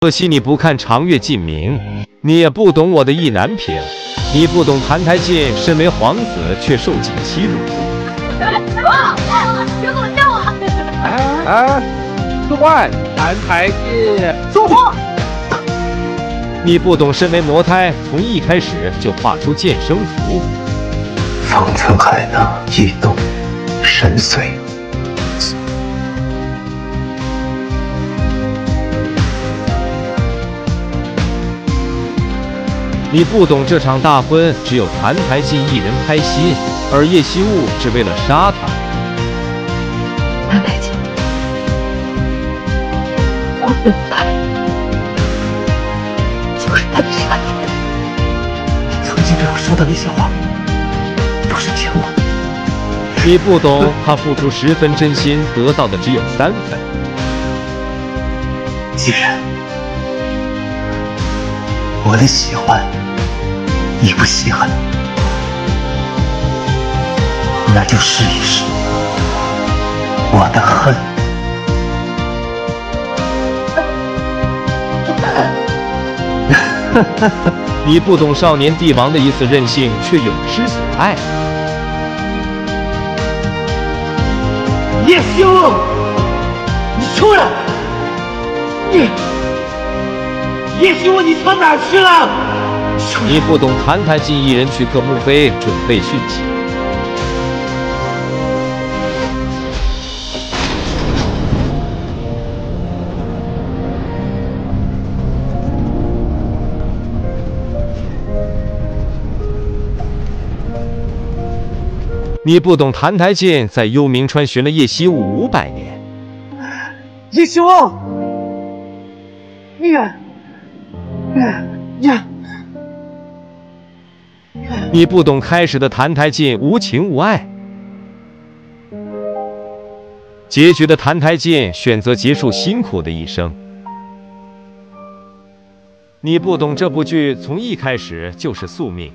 可惜你不看长月烬明，你也不懂我的意难平，你不懂澹台烬身为皇子却受尽欺辱。别给我叫我！哎，四万澹台烬，住口！你不懂身为魔胎，从一开始就画出剑生符。方寸海纳，异动神随。 你不懂这场大婚只有澹台烬一人拍戏，而叶希雾只为了杀他。澹台烬，我明白，就是他们杀你。曾经对我说的那些话，都是骗我。你不懂，他付出10分真心，得到的只有3分。既然我的喜欢 你不稀罕，那就试一试我的恨。你不懂少年帝王的一次任性，却永失所爱。叶希雾，你出来！你，叶希雾，你跑哪儿去了？ 你不懂，澹台烬一人去克慕飞，准备殉情。你不懂，澹台烬在幽冥川寻了叶希雾500年。叶希雾，你。 你不懂开始的澹台烬无情无爱，结局的澹台烬选择结束辛苦的一生。你不懂这部剧从一开始就是宿命。